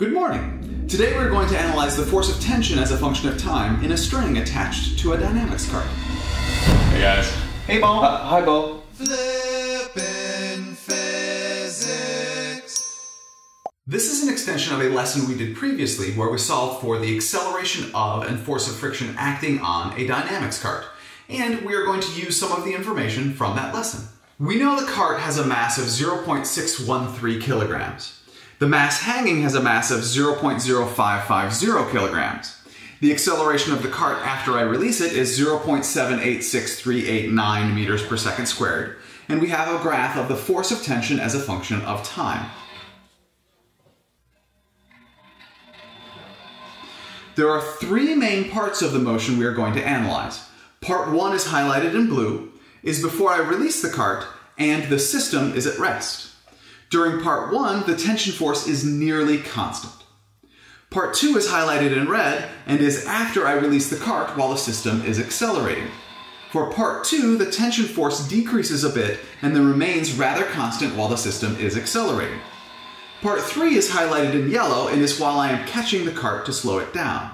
Good morning! Today we're going to analyze the force of tension as a function of time in a string attached to a dynamics card. Hey guys. Hey Bo. Hi Bo. Flipping Physics. This is an extension of a lesson we did previously where we solved for the acceleration of and force of friction acting on a dynamics card. And we are going to use some of the information from that lesson. We know the cart has a mass of 0.613 kilograms. The mass hanging has a mass of 0.0550 kilograms. The acceleration of the cart after I release it is 0.786389 meters per second squared. And we have a graph of the force of tension as a function of time. There are three main parts of the motion we are going to analyze. Part one is highlighted in blue, is before I release the cart, and the system is at rest. During part one, the tension force is nearly constant. Part two is highlighted in red and is after I release the cart while the system is accelerating. For part two, the tension force decreases a bit and then remains rather constant while the system is accelerating. Part three is highlighted in yellow and is while I am catching the cart to slow it down.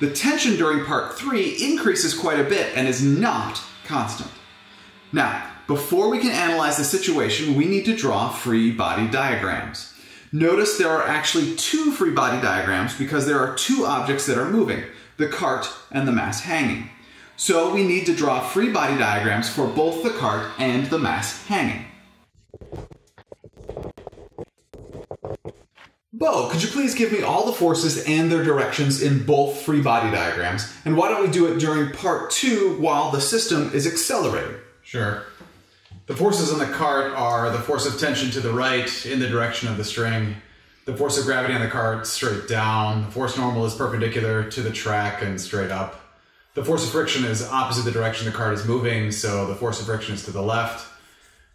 The tension during part three increases quite a bit and is not constant. Now, before we can analyze the situation, we need to draw free body diagrams. Notice there are actually two free body diagrams because there are two objects that are moving, the cart and the mass hanging. So we need to draw free body diagrams for both the cart and the mass hanging. Bo, could you please give me all the forces and their directions in both free body diagrams? And why don't we do it during part two while the system is accelerating? Sure. The forces on the cart are the force of tension to the right in the direction of the string, the force of gravity on the cart straight down, the force normal is perpendicular to the track and straight up. The force of friction is opposite the direction the cart is moving, so the force of friction is to the left.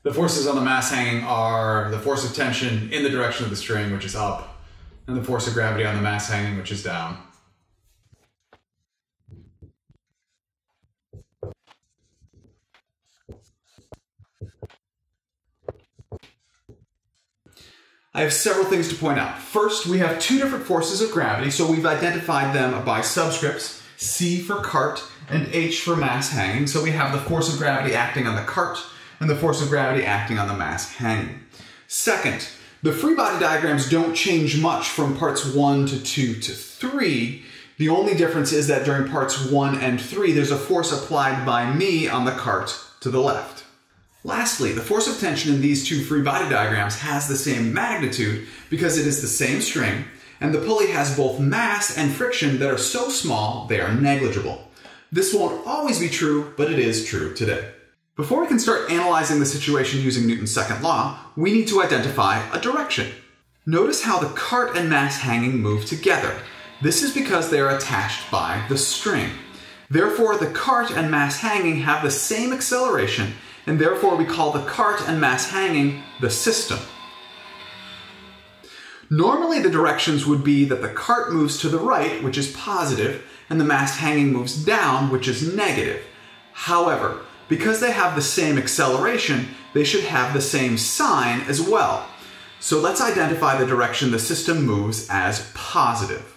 The forces on the mass hanging are the force of tension in the direction of the string, which is up, and the force of gravity on the mass hanging, which is down. I have several things to point out. First, we have two different forces of gravity, so we've identified them by subscripts, C for cart and H for mass hanging. So we have the force of gravity acting on the cart and the force of gravity acting on the mass hanging. Second, the free body diagrams don't change much from parts 1 to 2 to 3. The only difference is that during parts 1 and 3, there's a force applied by me on the cart to the left. Lastly, the force of tension in these two free body diagrams has the same magnitude because it is the same string, and the pulley has both mass and friction that are so small they are negligible. This won't always be true, but it is true today. Before we can start analyzing the situation using Newton's second law, we need to identify a direction. Notice how the cart and mass hanging move together. This is because they are attached by the string. Therefore, the cart and mass hanging have the same acceleration, and therefore we call the cart and mass hanging the system. Normally the directions would be that the cart moves to the right, which is positive, and the mass hanging moves down, which is negative. However, because they have the same acceleration, they should have the same sign as well. So let's identify the direction the system moves as positive.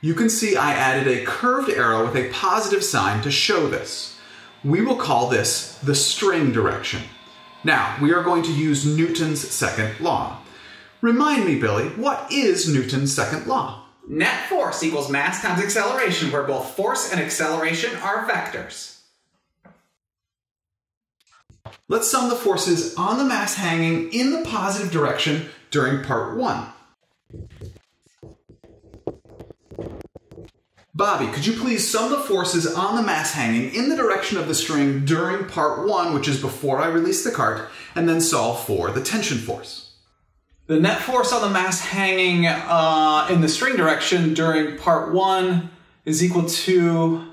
You can see I added a curved arrow with a positive sign to show this. We will call this the string direction. Now, we are going to use Newton's second law. Remind me, Billy, what is Newton's second law? Net force equals mass times acceleration, where both force and acceleration are vectors. Let's sum the forces on the mass hanging in the positive direction during part one. Bobby, could you please sum the forces on the mass hanging in the direction of the string during part one, which is before I release the cart, and then solve for the tension force? The net force on the mass hanging in the string direction during part one is equal to,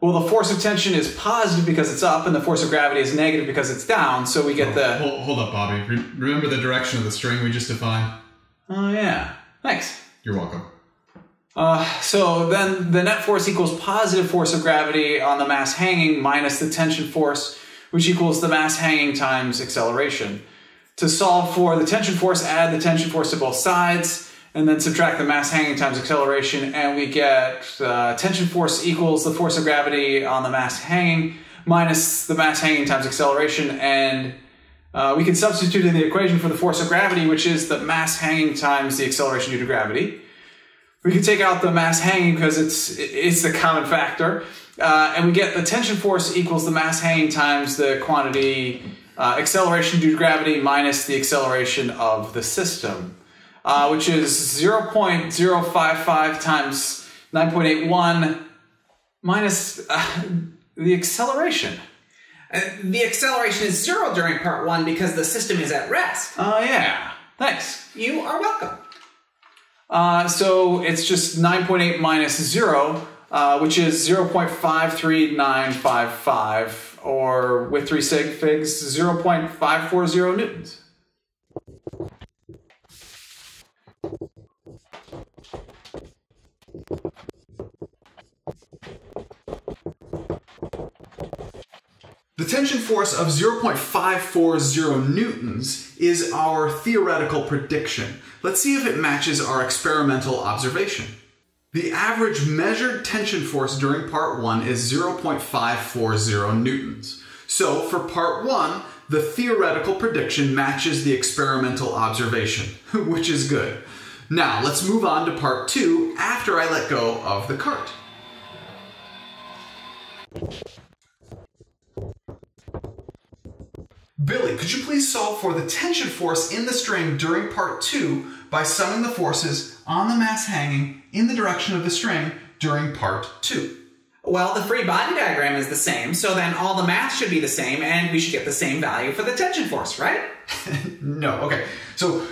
well, the force of tension is positive because it's up, and the force of gravity is negative because it's down, so we get the... Hold up, Bobby. Remember the direction of the string we just defined? Oh, yeah. Thanks. You're welcome. So then the net force equals positive force of gravity on the mass hanging minus the tension force, which equals the mass hanging times acceleration. To solve for the tension force, add the tension force to both sides, and then subtract the mass hanging times acceleration, and we get tension force equals the force of gravity on the mass hanging minus the mass hanging times acceleration, and we can substitute in the equation for the force of gravity, which is the mass hanging times the acceleration due to gravity. We can take out the mass hanging because it's the common factor, and we get the tension force equals the mass hanging times the quantity acceleration due to gravity minus the acceleration of the system, which is 0.055 times 9.81 minus the acceleration. The acceleration is zero during part one because the system is at rest. Oh, yeah. Thanks. You are welcome. So it's just 9.8 minus 0, which is 0.53955, or with 3 sig figs, 0.540 newtons. The tension force of 0.540 newtons is our theoretical prediction. Let's see if it matches our experimental observation. The average measured tension force during part 1 is 0.540 newtons. So for part 1, the theoretical prediction matches the experimental observation, which is good. Now let's move on to part 2 after I let go of the cart. Billy, could you please solve for the tension force in the string during part 2 by summing the forces on the mass hanging in the direction of the string during part 2? Well, the free body diagram is the same, so then all the mass should be the same, and we should get the same value for the tension force, right? No, okay. So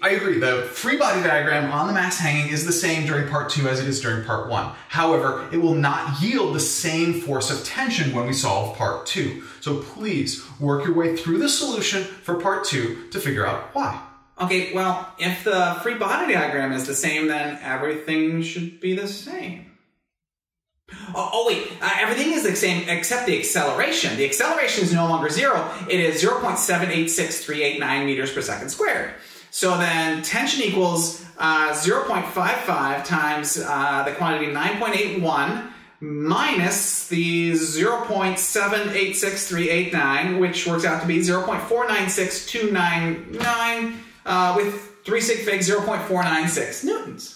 I agree, the free body diagram on the mass hanging is the same during part 2 as it is during part 1. However, it will not yield the same force of tension when we solve part 2. So please work your way through the solution for part 2 to figure out why. Okay, well, if the free body diagram is the same, then everything should be the same. Oh wait, everything is the same except the acceleration. The acceleration is no longer 0. It is 0.786389 meters per second squared. So then tension equals 0.55 times the quantity 9.81 minus the 0.786389, which works out to be 0.496299 with 3 sig fig, 0.496 newtons.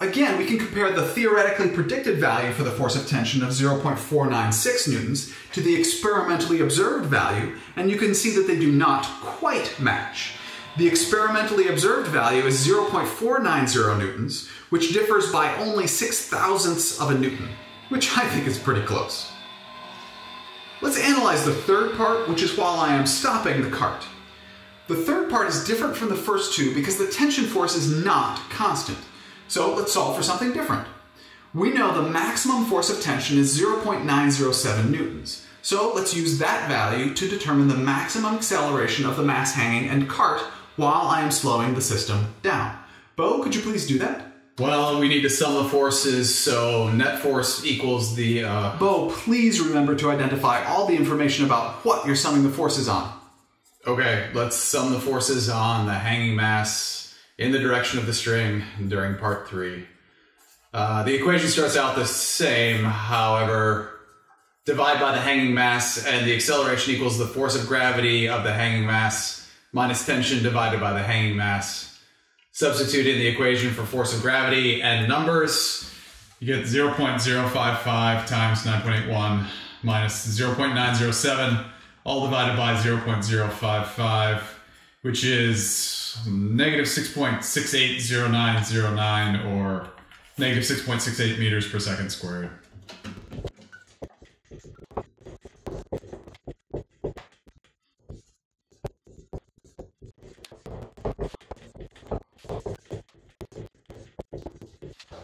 Again, we can compare the theoretically predicted value for the force of tension of 0.496 newtons to the experimentally observed value, and you can see that they do not quite match. The experimentally observed value is 0.490 newtons, which differs by only 0.006 of a newton, which I think is pretty close. Let's analyze the third part, which is while I am stopping the cart. The third part is different from the first two because the tension force is not constant. So let's solve for something different. We know the maximum force of tension is 0.907 newtons. So let's use that value to determine the maximum acceleration of the mass hanging and cart while I am slowing the system down. Bo, could you please do that? Well, we need to sum the forces, so net force equals the... Bo, please remember to identify all the information about what you're summing the forces on. Okay, let's sum the forces on the hanging mass in the direction of the string during part 3. The equation starts out the same, however, divide by the hanging mass, and the acceleration equals the force of gravity of the hanging mass minus tension divided by the hanging mass. Substitute in the equation for force of gravity and numbers. You get 0.055 times 9.81 minus 0.907, all divided by 0.055, which is negative 6.680909, or negative 6.68 meters per second squared.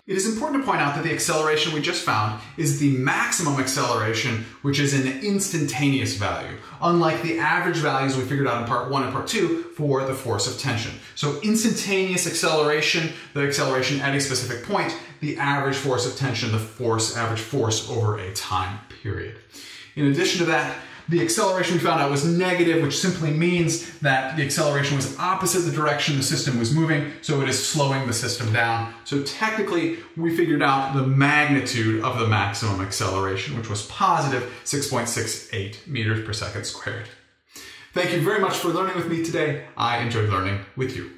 It is important to point out that the acceleration we just found is the maximum acceleration, which is an instantaneous value, unlike the average values we figured out in part 1 and part 2 for the force of tension. So instantaneous acceleration, the acceleration at a specific point, the average force of tension, the average force over a time period. In addition to that, The acceleration we found out was negative, which simply means that the acceleration was opposite the direction the system was moving, so it is slowing the system down. So technically, we figured out the magnitude of the maximum acceleration, which was positive 6.68 meters per second squared. Thank you very much for learning with me today. I enjoyed learning with you.